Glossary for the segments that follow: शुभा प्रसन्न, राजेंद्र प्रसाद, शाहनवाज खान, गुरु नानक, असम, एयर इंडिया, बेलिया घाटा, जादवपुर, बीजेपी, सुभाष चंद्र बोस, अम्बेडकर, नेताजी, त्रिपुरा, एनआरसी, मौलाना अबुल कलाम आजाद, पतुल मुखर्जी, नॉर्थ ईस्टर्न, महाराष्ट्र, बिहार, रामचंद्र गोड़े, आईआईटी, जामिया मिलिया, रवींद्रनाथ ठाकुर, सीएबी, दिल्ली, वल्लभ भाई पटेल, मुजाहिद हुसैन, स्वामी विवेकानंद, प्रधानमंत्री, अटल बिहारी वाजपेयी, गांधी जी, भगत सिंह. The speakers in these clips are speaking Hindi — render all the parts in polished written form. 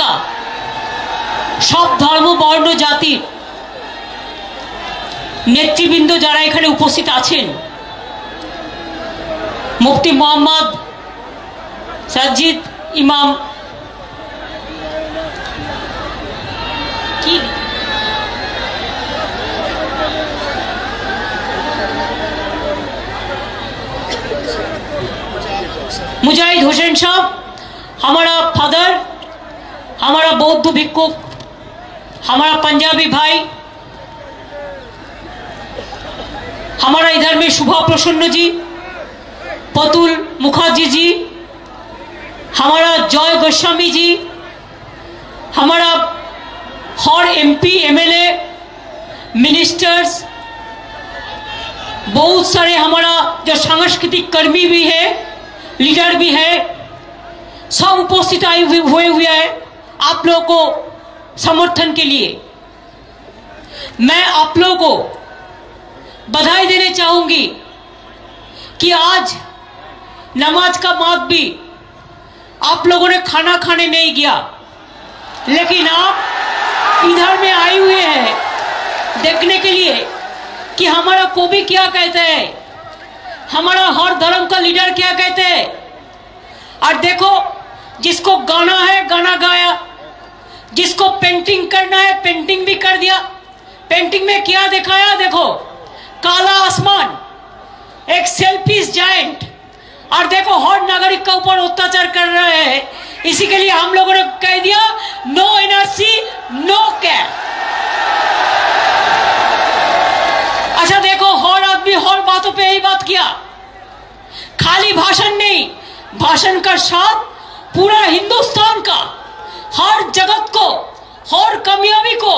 का सब धर्म बर्ण जाति नेतृबृंद যারা এখানে উপস্থিত আছেন মুফতি মুহম্মদ সাজিদ ইমাম কি मुजाहिद हुसैन साहब हमारा फादर, हमारा बौद्ध भिक्षु, हमारा पंजाबी भाई, हमारा इधर में शुभा प्रसन्न जी, पतुल मुखर्जी जी, हमारा जय गोस्वामी जी, हमारा हर एमपी एमएलए मिनिस्टर्स, बहुत सारे हमारा जो सांस्कृतिक कर्मी भी है, लीडर भी है, सब उपस्थित आए हुए हुए हैं आप लोगों को समर्थन के लिए। मैं आप लोगों को बधाई देने चाहूंगी कि आज नमाज का बाद भी आप लोगों ने खाना खाने नहीं गया, लेकिन आप इधर में आए हुए हैं देखने के लिए कि हमारा कवि क्या कहते हैं, हमारा हर धर्म का लीडर क्या कहते हैं। और देखो, जिसको गाना है गाना गाया, जिसको पेंटिंग करना है पेंटिंग भी कर दिया। पेंटिंग में क्या दिखाया, देखो काला आसमान, एक सेल्फिश जायंट, और देखो हर नागरिक का ऊपर अत्याचार कर रहे हैं। इसी के लिए हम लोगों ने कह दिया नो एनआरसी नो कैप। अच्छा देखो, हर आदमी हर बातों पे यही बात किया, खाली भाषण नहीं, भाषण का साथ पूरा हिंदुस्तान का हर जगत को, हर कामयाबी को,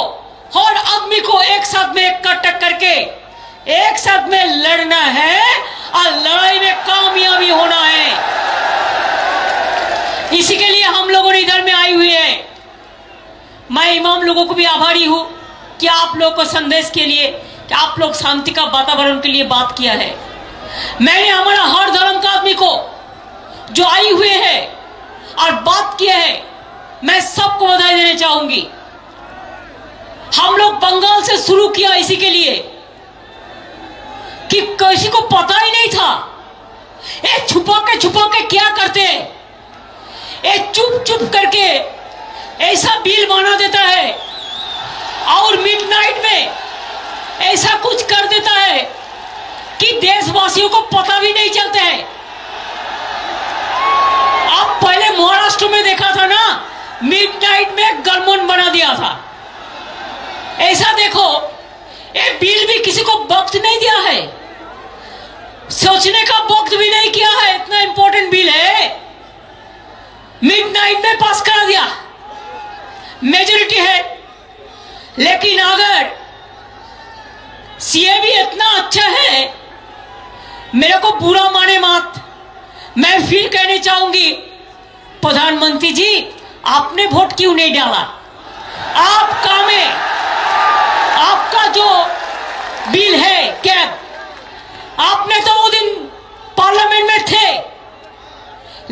हर आदमी को एक साथ में इकट्ठा करके एक साथ में लड़ना है और लड़ाई में कामयाबी होना है। इसी के लिए हम लोगों ने इधर में आई हुई है। मैं इमाम लोगों को भी आभारी हूं कि आप लोगों को संदेश के लिए कि आप लोग शांति का वातावरण के लिए बात किया है। मैंने हमारा हर धर्म का आदमी को जो आई हुए हैं और बात किया है, मैं सबको बधाई देना चाहूंगी। हम लोग बंगाल से शुरू किया इसी के लिए कि किसी को पता ही नहीं था ये छुपा के क्या करते हैं, ये चुप चुप करके ऐसा बिल बना देता है और मिडनाइट में ऐसा कुछ कर देता है कि देशवासियों को पता भी नहीं चलता है। आप पहले महाराष्ट्र में देखा था ना, मिडनाइट में गनमैन बना दिया था। ऐसा देखो, ये बिल भी किसी को वक्त नहीं दिया है, सोचने का वक्त भी नहीं किया है, इतना इंपॉर्टेंट बिल है मिडनाइट में पास करा दिया, मेजॉरिटी है। लेकिन अगर सीए भी इतना अच्छा है, मेरे को बुरा माने मत, मैं फिर कहने चाहूंगी प्रधानमंत्री जी, आपने वोट क्यों नहीं डाला? आपका में आपका जो बिल है कैब, आपने तो वो दिन पार्लियामेंट में थे,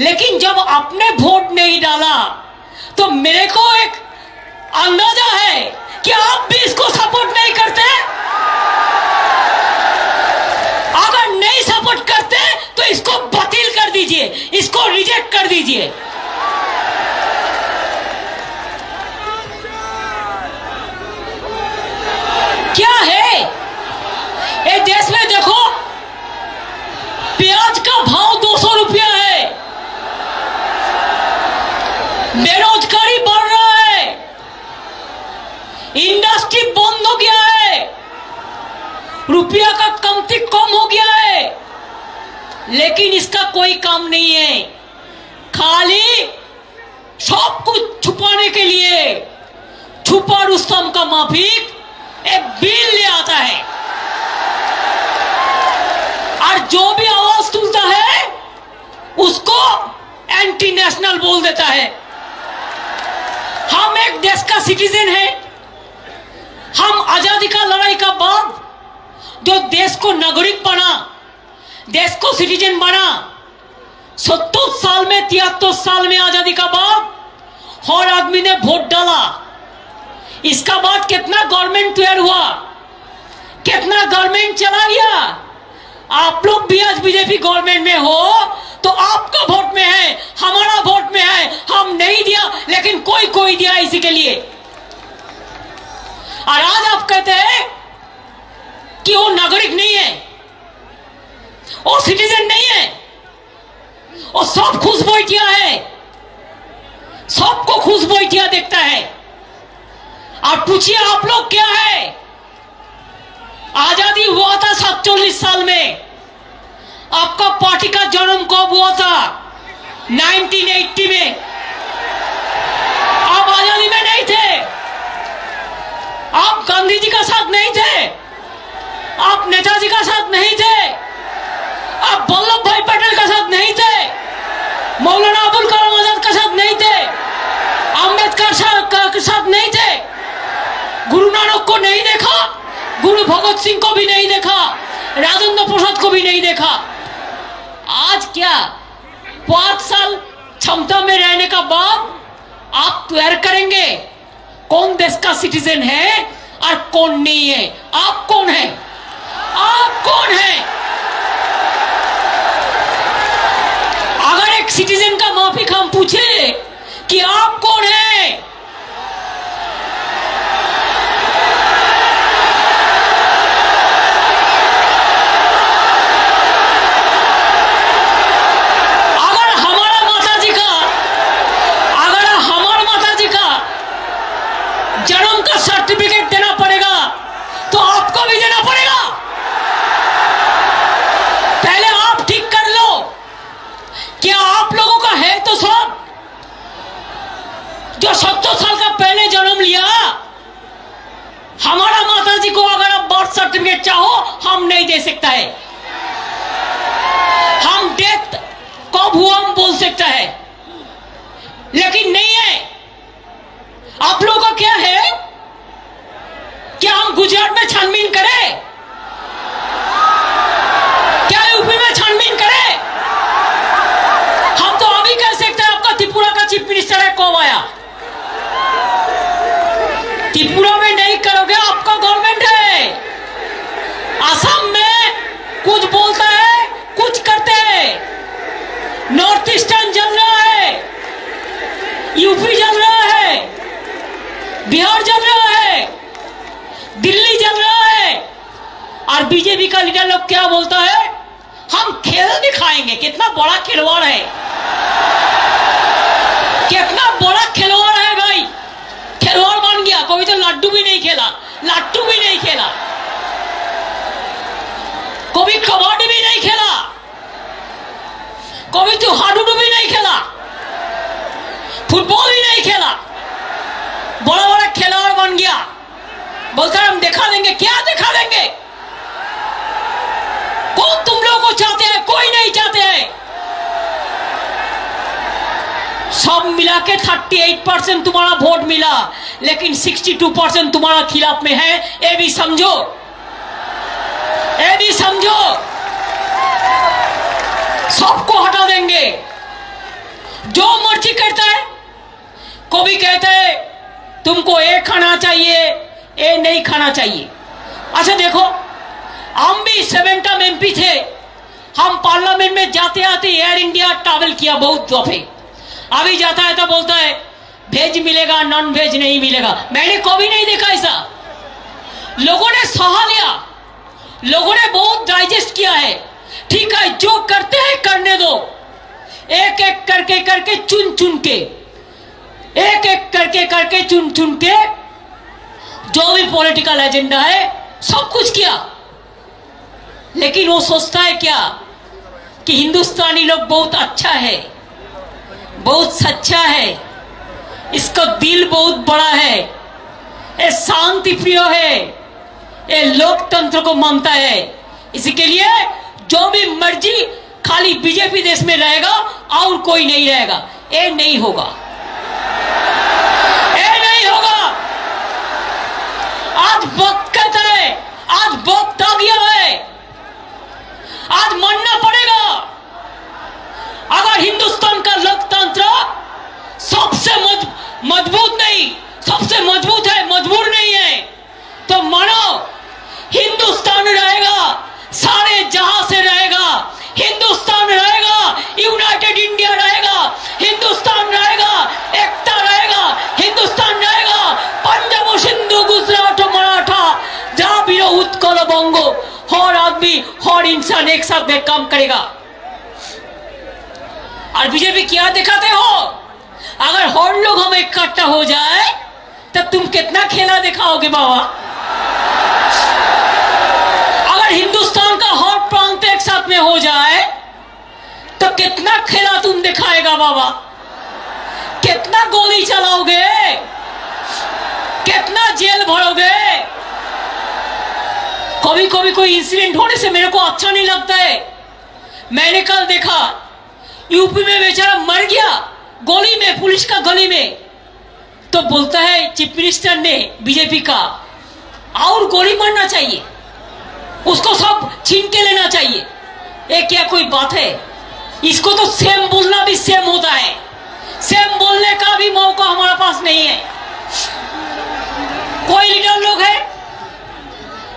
लेकिन जब आपने वोट नहीं डाला तो मेरे को एक अंदाजा है कि आप भी इसको सपोर्ट नहीं करते। अगर नहीं सपोर्ट करते तो इसको बातिल कर दीजिए, इसको रिजेक्ट कर दीजिए। क्या है ये देश में, देखो प्याज का भाव 200 रुपया है, बेरोजगारी बढ़ रहा है, इंडस्ट्री बंद हो गया है, रुपया का कमती कम हो गया है, लेकिन इसका कोई काम नहीं है। खाली सब कुछ छुपाने के लिए छुपा रुस्तम का माफिक एक बिल ले आता है, और जो भी आवाज तुलता है उसको एंटी नेशनल बोल देता है। हम एक देश का सिटीजन है, हम आजादी का लड़ाई का बाद जो देश को नागरिक बना, देश को सिटीजन बना, 70 साल में 73 साल में आजादी का बाद हर आदमी ने वोट डाला। इसका बाद कितना गवर्नमेंट तैयार हुआ, कितना गवर्नमेंट चला गया। आप लोग भी आज बीजेपी गवर्नमेंट में हो तो आपका वोट में है, हमारा वोट में है। हम नहीं दिया लेकिन कोई कोई दिया इसी के लिए। और आज आप कहते हैं कि वो नागरिक नहीं है, वो सिटीजन नहीं है, वो सब खुश बैठिया है, सबको खुश बैठिया देखता है। आप पूछिए आप लोग क्या है। आजादी हुआ था 47 साल में। आपका पार्टी का जन्म कब हुआ था? 1980 में। आप आजादी में नहीं थे, आप गांधी जी का साथ नहीं थे, आप नेताजी का साथ नहीं थे, आप वल्लभ भाई पटेल का साथ नहीं थे, मौलाना अबुल कलाम आजाद का साथ नहीं थे, अम्बेडकर का साथ नहीं थे, गुरु नानक को नहीं देखा, गुरु भगत सिंह को भी नहीं देखा, राजेंद्र प्रसाद को भी नहीं देखा। आज क्या 5 साल क्षमता में रहने का बाद आप तैयार करेंगे कौन देश का सिटीजन है और कौन नहीं है। आप कौन है, आप कौन है। अगर एक सिटीजन का माफिक हम पूछे कि आप कौन है, जो 70 साल का पहले जन्म लिया। हमारा माताजी को अगर आप बर्थ सर्टिफिकेट चाहो हम नहीं दे सकता है, हम डेथ कब हुआ हम बोल सकता है, लेकिन नहीं है। आप लोगों का क्या है, क्या हम गुजरात में छानबीन करें, क्या यूपी में छानबीन करें? हम तो अभी कह सकते हैं आपका त्रिपुरा का चीफ मिनिस्टर है कौन आया। त्रिपुरा में नहीं करोगे, आपका गवर्नमेंट है। असम में कुछ बोलता है, कुछ करते हैं। नॉर्थ ईस्टर्न जल रहा है, यूपी जल रहा है, बिहार जल रहा है, दिल्ली जल रहा है। और बीजेपी का लीडर लोग क्या बोलता है, हम खेल दिखाएंगे। कितना बड़ा खिलवाड़ है, कितना बड़ा खिलवाड़ है भाई। खिलवाड़ बन गया, कोई तो लड्डू भी नहीं खेला, लट्टू भी नहीं खेला, कभी कबड्डी भी नहीं खेला, कभी तो हाडूडू भी नहीं खेला, फुटबॉल भी नहीं खेला। बड़ा बड़ा खिलवाड़ बन गया, बोलता है हम दिखा देंगे। क्या दिखा देंगे? कौन तुम लोगों को चाहते हैं? कोई नहीं चाहते हैं। सब मिला के 38% तुम्हारा वोट मिला, लेकिन 62% तुम्हारा खिलाफ में है। ये भी समझो, ये भी समझो। सबको हटा देंगे, जो मर्जी करता है। कभी कहता है तुमको ये खाना चाहिए, ये नहीं खाना चाहिए। अच्छा देखो, हम भी 7 एमपी थे। हम पार्लियामेंट में जाते आते एयर इंडिया ट्रैवल किया बहुत दफे। अभी जाता है तो बोलता है वेज मिलेगा, नॉन वेज नहीं मिलेगा। मैंने कभी नहीं देखा ऐसा। लोगों ने सहा लिया, लोगों ने बहुत डाइजेस्ट किया है। ठीक है, जो करते हैं करने दो। एक एक करके करके चुन चुन के, एक एक करके करके चुन चुन के जो भी पॉलिटिकल एजेंडा है सब कुछ किया। लेकिन वो सोचता है क्या कि हिंदुस्तानी लोग बहुत अच्छा है, बहुत सच्चा है, इसका दिल बहुत बड़ा है, ये शांति प्रिय है, ये लोकतंत्र को मानता है। इसी के लिए जो भी मर्जी, खाली बीजेपी देश में रहेगा और कोई नहीं रहेगा। ये नहीं होगा, ये नहीं होगा। आज वक्त कहता है, आज वक्त आ गया है, आज मानना पड़ेगा। अगर हिंदुस्तान का लोकतंत्र सबसे मजबूत नहीं, सबसे मजबूत है, मजबूर नहीं है। तो मानो हिंदुस्तान रहेगा, सारे जहां से रहेगा, हिंदुस्तान रहेगा, यूनाइटेड इंडिया रहेगा, हिंदुस्तान रहेगा, एकता रहेगा, हिंदुस्तान रहेगा। पंजाब, सिंधु, गुजरात, मराठा, जहां भी रहो, उत्कल बंगो, हर आदमी हर इंसान एक साथ में काम करेगा। और बीजेपी क्या दिखाते हो, अगर हर लोग हम इकट्ठा हो जाए तब तुम कितना खेला दिखाओगे बाबा। अगर हिंदुस्तान का हर प्रांत एक साथ में हो जाए तो कितना खेला तुम दिखाएगा बाबा, कितना गोली चलाओगे, कितना जेल भरोगे। कभी कभी कोई इंसिडेंट होने से मेरे को अच्छा नहीं लगता है। मैंने कल देखा यूपी में बेचारा मर गया गोली में, पुलिस का गोली में। तो बोलता है चीफ मिनिस्टर ने बीजेपी का, और गोली मारना चाहिए, उसको सब छीन के लेना चाहिए। ये क्या कोई बात है? इसको तो सेम बोलना भी सेम होता है, सेम बोलने का भी मौका हमारे पास नहीं है। कोई लीडर लोग है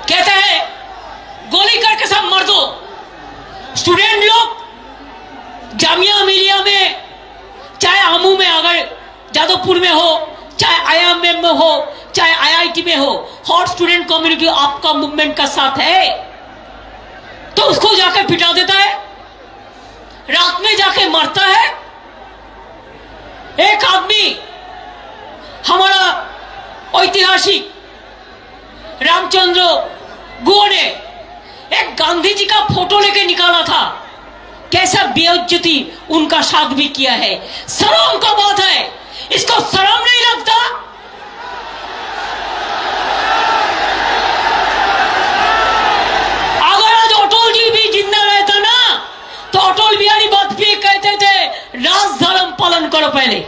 कहता है गोली करके सब मर दो। स्टूडेंट लोग जामिया मिलिया में, चाहे हमू में, अगर जादवपुर में हो, चाहे आईआईएम में हो, चाहे आईआईटी में हो, हर स्टूडेंट कम्युनिटी आपका मूवमेंट का साथ है तो उसको जाकर पिटा देता है, रात में जाके मारता है। एक आदमी हमारा ऐतिहासिक रामचंद्र गोड़े एक गांधी जी का फोटो लेके निकाला था, कैसा बेइज्जती उनका साथ भी किया है। शर्म का बात है, इसको शर्म नहीं लगता। अगर आज अटल जी भी जिंदा रहता ना तो अटल बिहारी वाजपेयी कहते थे राज धर्म पालन करो पहले।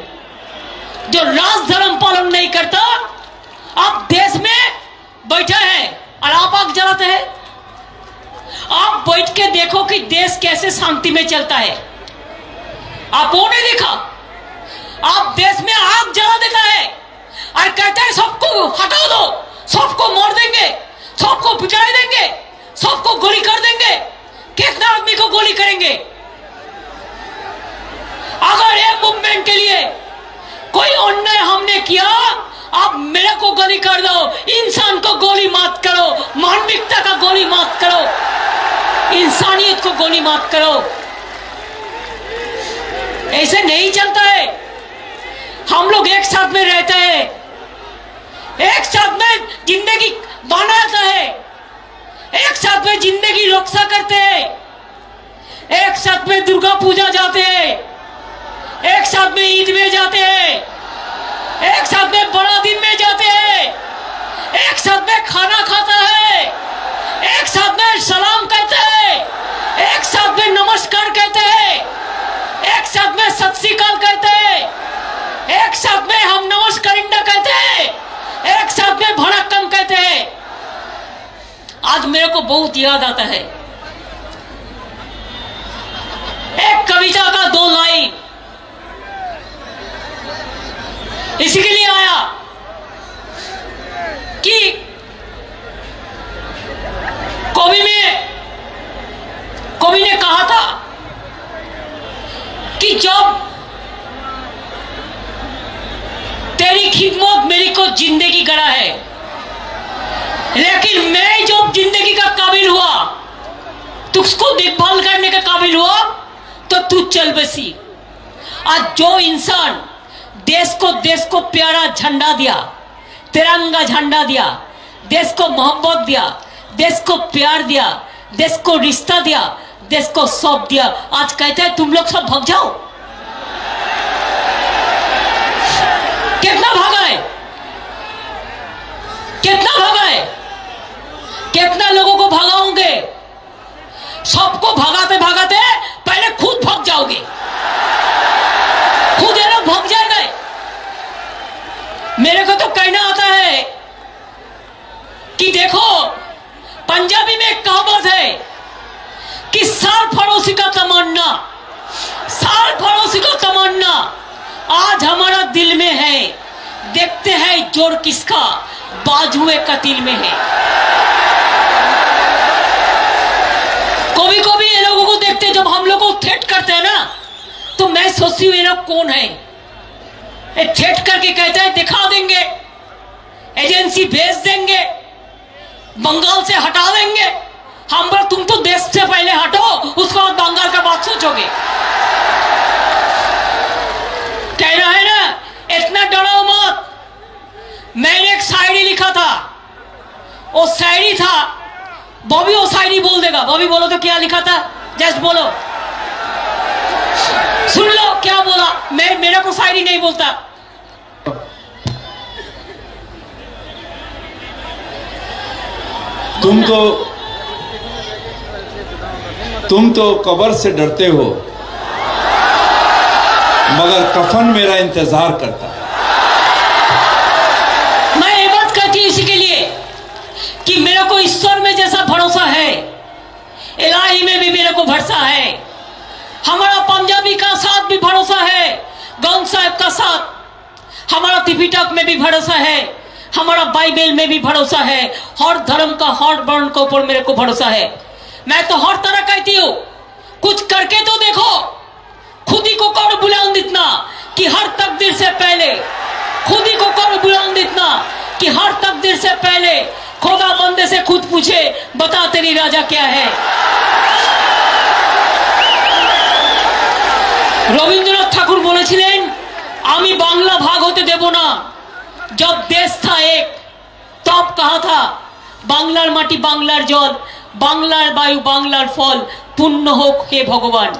जो राज धर्म पालन नहीं करता, आप देश में बैठा है और आप आग जलाते हैं। आप बैठ के देखो कि देश कैसे शांति में चलता है, आप वो नहीं देखा। आप देश में आग जला देता है और कहता है सबको हटा दो, सबको मार देंगे, सबको पिटा देंगे, सबको गोली कर देंगे। कितना आदमी को गोली करेंगे? अगर ये मूवमेंट के लिए कोई अन्याय हमने किया, आप मेरे को गोली कर दो, इंसान को गोली मत करो, मानविकता का गोली मत करो, इंसानियत को गोली मत करो। ऐसे नहीं चलता है। हम लोग एक साथ में रहते हैं, एक साथ में जिंदगी बनाता है, एक साथ में जिंदगी रक्षा करते हैं, एक साथ में दुर्गा पूजा जाते हैं, एक साथ में ईद में जाते हैं, एक साथ में बड़ा दिन में जाते हैं, एक साथ में खाना खाता है, एक साथ में सलाम कहते हैं, एक साथ में नमस्कार कहते हैं, एक साथ में सत श्री अकाल कहते हैं, एक साथ में हम नमस्कारिंडा कहते हैं, एक साथ में भड़क्कम कहते हैं। आज मेरे को बहुत याद आता है एक कविता का दो लाइन, इसी के लिए आया कि कवि ने कहा था कि जब तेरी खिदमत मेरी को जिंदगी गड़ा है, लेकिन मैं जब जिंदगी का काबिल हुआ, तुझको देखभाल करने का काबिल हुआ तो तू चल बसी। आज जो इंसान देश को प्यारा झंडा दिया, तिरंगा झंडा दिया, देश को मोहब्बत दिया, देश को प्यार दिया, देश को रिश्ता दिया, देश को सौंप दिया, आज कहते हैं तुम लोग सब भाग जाओ। कितना भागा है, कितना भागा है, कितना लोगों को भगाओगे? सबको भगाते भगाते पहले खुद भाग जाओगे, खुद ये लोग भाग जाएगा। मेरे को तो कहना आता है कि देखो पंजाबी में एक कहावत है कि साल पड़ोसी का तमन्ना, साल पड़ोसी का तमन्ना आज हमारा दिल में है, देखते हैं जोर किसका बाजुए कतील में है। कभी-कभी ये लोगों को देखते हैं जब हम लोग को थ्रेट करते हैं ना, तो मैं सोचती हूँ ये लोग कौन है, थ्रेट करके कहते हैं दिखा देंगे, एजेंसी भेज देंगे, बंगाल से हटा देंगे। हम पर तुम तो देश से पहले हटो, उसके बाद बंगाल का बात सोचोगे। कहना है ना, इतना डरो मत। मैंने एक शायरी लिखा था, वो शायरी था, बॉबी वो शायरी बोल देगा। बॉबी बोलो तो क्या लिखा था, जस्ट बोलो, सुन लो क्या बोला। मैं मेरा को शायरी नहीं बोलता। तुम तो कब्र से डरते हो, मगर कफन मेरा इंतजार करता। मैं ये बात कहती हूँ इसी के लिए कि मेरे को ईश्वर में जैसा भरोसा है, इलाही में भी मेरे को भरोसा है। हमारा पंजाबी का साथ भी भरोसा है, गौंग साहब का साथ, हमारा त्रिपिटक में भी भरोसा है, हमारा बाइबल में भी भरोसा है, हर धर्म का, हर वर्ण के ऊपर मेरे को भरोसा है। मैं तो हर तरह कहती हूँ, कुछ करके तो देखो। खुद ही को कौन बुलंद इतना कि हर तकदीर से पहले, खुद ही को कौन बुलंद इतना कि हर तकदीर से पहले खुदा बंदे से खुद पूछे, बता तेरी राजा क्या है। रवींद्रनाथ ठाकुर बोलेছিলেন, আমি বাংলা ভাগ হতে দেব না। जब देश था एक, तब कहा था বাংলার মাটি বাংলার জল बांग्लार वायु बांग्लार फल पुण्य होक हे भगवान।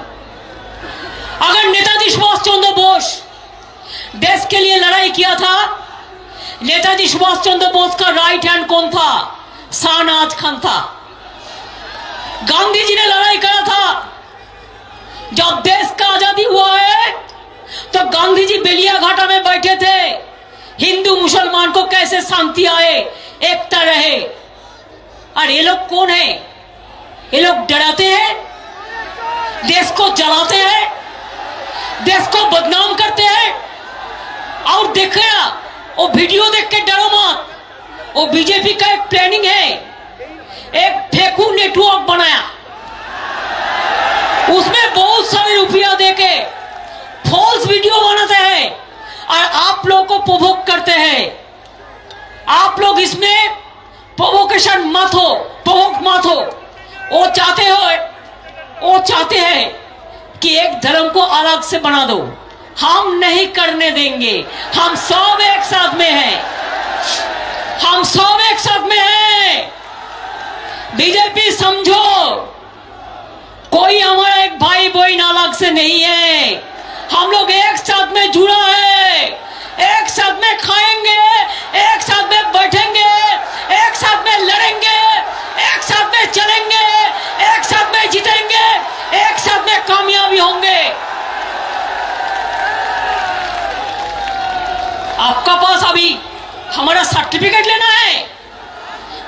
अगर नेताजी सुभाष चंद्र बोस देश के लिए लड़ाई किया था, नेताजी सुभाष चंद्र बोस का राइट हैंड कौन था, शाहनवाज खान था। गांधी जी ने लड़ाई करा था। जब देश का आजादी हुआ है तो गांधी जी बेलिया घाटा में बैठे थे, हिंदू मुसलमान को कैसे शांति आए, एकता रहे। और ये लोग कौन है, ये लोग डराते हैं, देश को जलाते हैं, देश को बदनाम करते हैं। और देखना, वो वीडियो देख के डरो मत। वो बीजेपी का एक प्लानिंग है, एक फेकू नेटवर्क बनाया, उसमें बहुत सारे रुपया देके फॉल्स वीडियो बनाते हैं और आप लोगों को प्रोवोक करते हैं। आप लोग इसमें प्रोवोकेशन मत हो, प्रोवोक मत हो। वो चाहते हैं कि एक धर्म को अलग से बना दो। हम नहीं करने देंगे। हम सब एक साथ में हैं, हम सब एक साथ में हैं। बीजेपी समझो, कोई हमारा एक भाई बहन अलग से नहीं है। हम लोग एक साथ में जुड़ा है, एक साथ में खाएंगे, एक साथ में बैठेंगे, एक साथ में लड़ेंगे, एक साथ में चलेंगे, एक साथ में जीतेंगे, एक साथ में कामयाबी होंगे। आपका पास अभी हमारा सर्टिफिकेट लेना है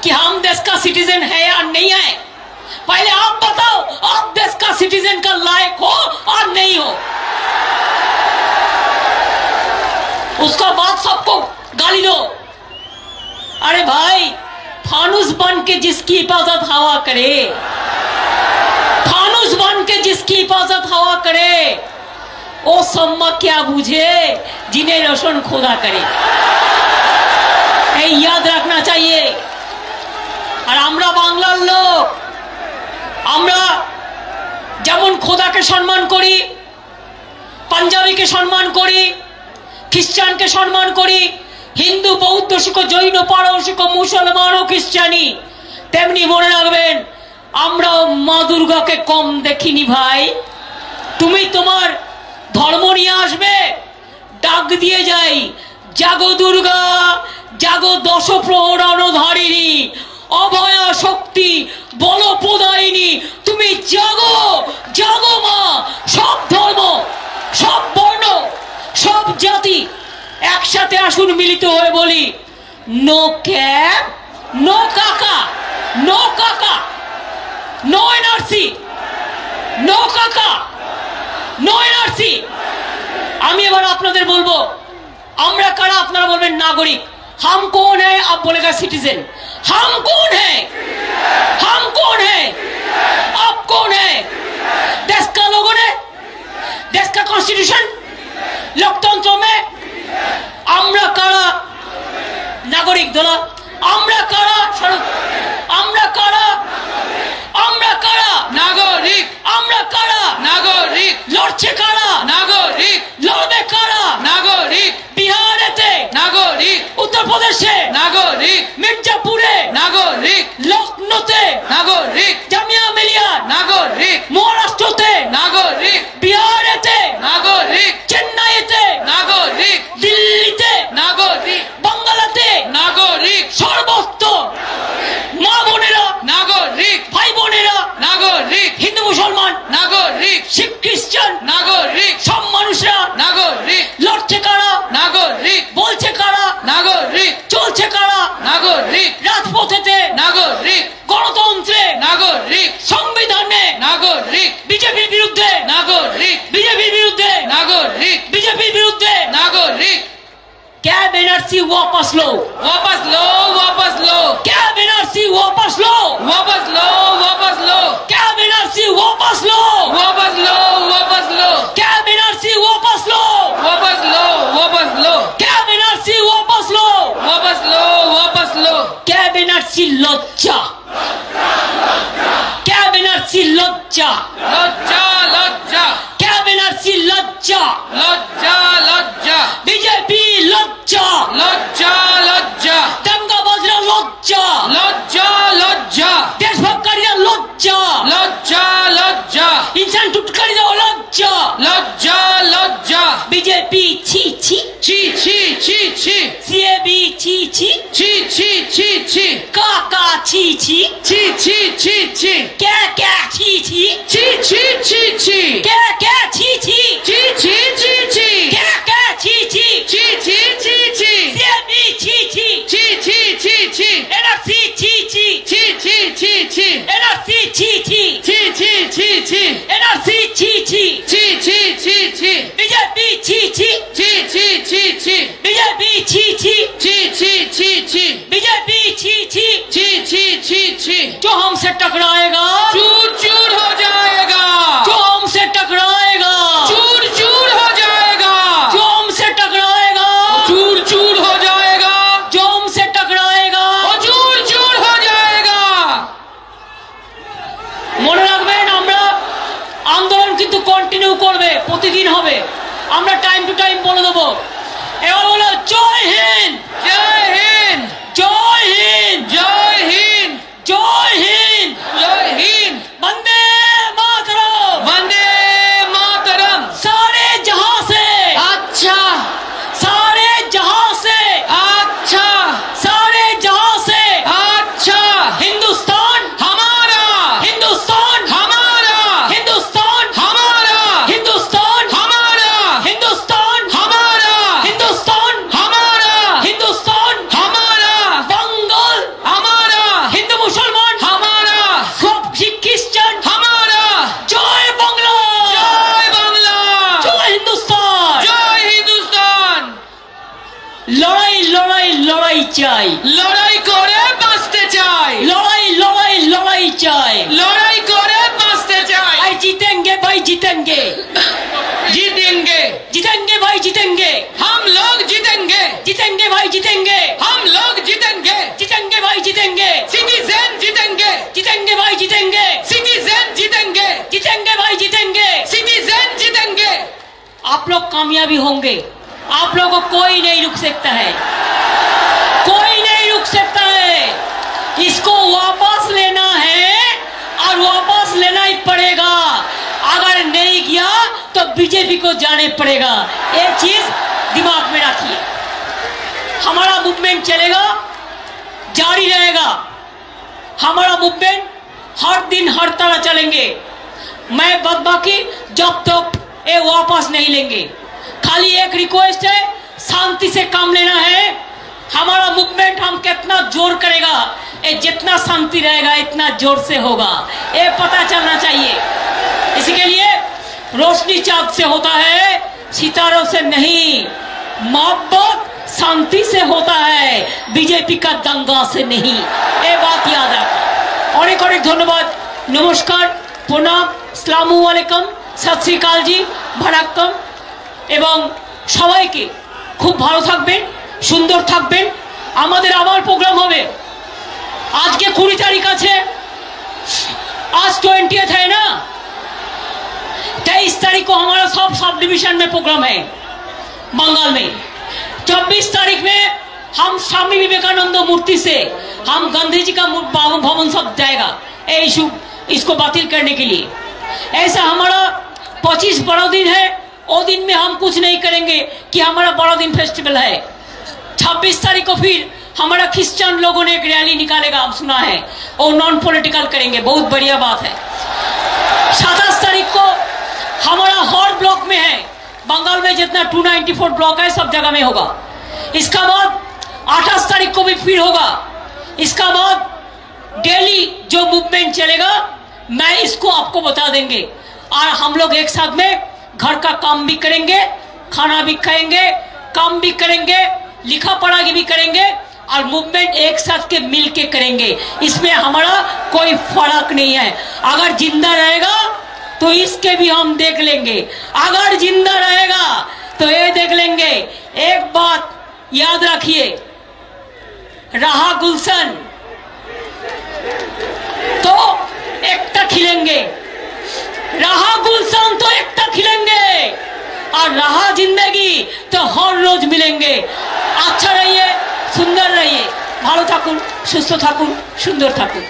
कि हम देश का सिटीजन है या नहीं है। पहले आप बताओ, आप देश का सिटीजन का लायक हो और नहीं हो। उसका बाद सबको गाली दो। अरे भाई, फानुस बन के जिसकी हिफाजत हवा करे, फानुस बन के जिसकी हिफाजत हवा करे, ओ सम्मा क्या बूझे जिन्हें रोशन खुदा करे। याद रखना चाहिए। और आम्रा बांग्लार लोक, आम्रा जेमन खुदा के सम्मान करी, पंजाबी के सम्मान करी, ख्रिस्टान के सम्मान करी, हिंदू बौद्ध शिखो जैन पारसिक मुसलमान और ख्रिस्टानी, तेमनी मने राखबेन आमरा मा दुर्गा के कम देखिनी। भाई तुमी तुम्हार धर्म निये आसबे, डाक दिए जाई, जागो दुर्गा, जागो दश प्रहरण धारिणी, अभया शक्ति बल प्रदायिनी। तुमी जागो, जागो मा। सब धर्म, सब वर्ण, सब जाति एक साथे आसुन, मिलित होए बोली, नो कैप, नो काका, नो काका, नो एनआरसी, नो काका, नो एनआरसी। आमी एबार आपनादेर बोलबो, আমরা কারা আপনারা বলবেন নাগরিক। हम कौन है आप बोलेगा सिटीजन। हम कौन है, हम कौन है, आप कौन है। देश का लोगों ने, देश का कॉन्स्टिट्यूशन, लोकतंत्र में আমরা কারা নাগরিক দল, আমরা কারা সরকার, আমরা কারা, আমরা কারা নাগরিক, আমরা কারা নাগরিক, লড়ছে কারা নাগরিক, লড়বে কারা নাগরিক। বিহারেতে নাগরিক, उत्तर प्रदेश नागरिक, मिर्जापुरे नागरिक, लखनऊते नागरिक, जामिया मिलिया नागरिक, महाराष्ट्रते नागरिक, बिहारेते नागरिक, चेन्नईते नागरिक, दिल्लीते नागरिक, बांग्लाते नागरिक, सर्वत्र मा बोनेरा नागरिक, भाई बोनेरा नागरिक, हिंदू मुसलमान नागरिक, सिख ख्रिस्टान नागरिक, सब मानुषरा नागरिक, लड़ছে কারা नागरिक, বলছে কারা नागरिक, চলছে কারা नागरिक, রাজপথেতে नागरिक, গণতন্ত্রে नागरिक, সংবিধানে नागरिक, বিজেপির বিরুদ্ধে नागरिक, বিজেপির বিরুদ্ধে नागरिक, বিজেপির বিরুদ্ধে नागरिक। कैब एनआरसी वापस लो, वापस लो, वापस लो। कैब एनआरसी वापस लो, वापस लो, वापस लो। कैब एनआरसी वापस लो, वापस लो, वापस लो। कैब एनआरसी वापस लो, वापस लो, वापस लो। कैब एनआरसी वापस लो, वापस लो, वापस लो। कैब एनआरसी लज्जा, कैब एनआरसी लज्जा, लज्जा, लज्जा। कैब एनआरसी लज्जा, लज्जा, लज्जा। बीजेपी लज्जा, लज्जा, लज्जा। दंगा बजना लज्जा, लज्जा, लज्जा। देशभक्त करिया लज्जा, लज्जा, लज्जा। इंसान टुटकरी दो लज्जा, लज्जा, लज्जा। बीजेपी छी छी छी छी छी छी। सीएबी छी छी छी छी छी छी। काका छी छी छी छी छी छी। क्या क्या छी छी छी छी छी छी। क्या क्या छी छी छी छी छी छी। क्या क्या छी छी छी छी छी छी। सीएबी छी छी छी छी छी छी। एनआरसी छी छी छी छी छी छी। एनआरसी छी छी छी छी छी छी। एनआरसी छी छी छी छी छी छी। बीजेपी छी छी छी छी छी छी। बीजेपी छी छी छी छी छी छी। बीजेपी छी छी छी छी छी छी। जो हमसे टकराएगा चूर चूर हो जाएगा, जो हमसे टकराएगा चूर चूर हो जाएगा, जो हमसे टकराएगा चूर चूर हो जाएगा, जो हमसे टकराएगा चूर चूर हो जाएगा। মনে রাখবেন আমরা আন্দোলন কিন্তু কন্টিনিউ করবে, প্রতিদিন হবে। আমরা টাইম টু টাইম বলে দেবো। এবার বলো জয় হিন্দ, জয় হিন্দ, জয় হিন্দ, জয় হিন্দ, জয় হিন্দ, জয় হিন্দ। বন্দে মাতরম, বন্দে मातरम। सारे जहां से अच्छा, सारे जहां से अच्छा, सारे जहां से अच्छा। हिंदुस्तान हमारा, हिंदुस्तान हमारा, हिंदुस्तान हमारा, हिंदुस्तान हमारा, हिंदुस्तान हमारा, हिंदुस्तान हमारा, हिंदुस्तान हमारा। बंगाल हमारा, हिंदू मुसलमान हमारा, सब सिख ख्रिस्चन हमारा। जय बांग्ला, जय बांग्ला, जय हिंदुस्तान, जय हिंदुस्तान। লড়াই লড়াই লড়াই চাই, লড়াই করে বাঁচতে চাই, লড়াই লড়াই লড়াই চাই, লড়াই করে বাঁচতে চাই। আই জিতেंगे ভাই জিতেंगे, जीतेंगे, जीतेंगे भाई जीतेंगे, हम लोग जीतेंगे, जीतेंगे भाई जीतेंगे, हम लोग जीतेंगे, जीतेंगे भाई जीतेंगे, सिटीजन जीतेंगे, जीतेंगे भाई जीतेंगे, सिटीजन जीतेंगे, जीतेंगे भाई जीतेंगे, सिटीजन जीतेंगे। आप लोग कामयाबी होंगे, आप लोगों को कोई नहीं रुक सकता है, कोई नहीं रुक सकता है। इसको वापस लेना है और वापस लेना ही पड़ेगा। अगर नहीं किया तो बीजेपी को जाने पड़ेगा। ये चीज दिमाग में रखिए। हमारा मूवमेंट चलेगा, जारी रहेगा। हमारा मूवमेंट हर दिन हर तरह चलेंगे। मैं बदबाकी जब तक ये वापस नहीं लेंगे। खाली एक रिक्वेस्ट है, शांति से काम लेना है। हमारा मूवमेंट हम कितना जोर करेगा, ये जितना शांति रहेगा इतना जोर से होगा, ये पता चलना चाहिए। इसके लिए रोशनी चाँद से होता है, सितारों से नहीं। मोहब्बत शांति से होता है, बीजेपी का दंगा से नहीं, ये बात याद रखो। अनेक अनेक धन्यवाद, नमस्कार, प्रणाम, अस्सलामु अलैकुम, सत श्री अकाल जी, भड़क्कम एवं सबाई के खूब भालो थाकबें, सुंदर थाकबें। आमादेर आबार प्रोग्राम होबे आज के 20 तारीख आछे, आज 20th है ना, 23 तारीख को हमारा सब डिवीजन में प्रोग्राम है बंगाल में। 24 तारीख में हम स्वामी विवेकानंद मूर्ति से हम गांधी जी का भवन सब जाएगा इशू इसको बातिल करने के लिए। ऐसा हमारा 25 बड़ा दिन है, वो दिन में हम कुछ नहीं करेंगे कि हमारा बड़ा दिन फेस्टिवल है। 26 तारीख को फिर हमारा क्रिश्चियन लोगों ने एक रैली निकालेगा, हम सुना है, और नॉन पॉलिटिकल करेंगे, बहुत बढ़िया बात है। 27 तारीख को हमारा हर ब्लॉक में है बंगाल में, जितना 294 ब्लॉक है सब जगह में होगा। इसका बाद 28 तारीख को भी फिर होगा। इसका बाद डेली जो मूवमेंट चलेगा मैं इसको आपको बता देंगे, और हम लोग एक साथ में घर का काम भी करेंगे, खाना भी खाएंगे, काम भी करेंगे, लिखा पढ़ा भी करेंगे, और मूवमेंट एक साथ के मिल के करेंगे। इसमें हमारा कोई फर्क नहीं है। अगर जिंदा रहेगा तो इसके भी हम देख लेंगे, अगर जिंदा रहेगा तो ये देख लेंगे। एक बात याद रखिए, रहा गुलशन तो एकता खिलेंगे, रहा गुलशन तो एकता खिलेंगे, और रहा जिंदगी तो हर रोज मिलेंगे। अच्छा रहिए, सुंदर रहिए, भालो थाकुन, सुस्थ थाकुन, सुंदर थाकुन।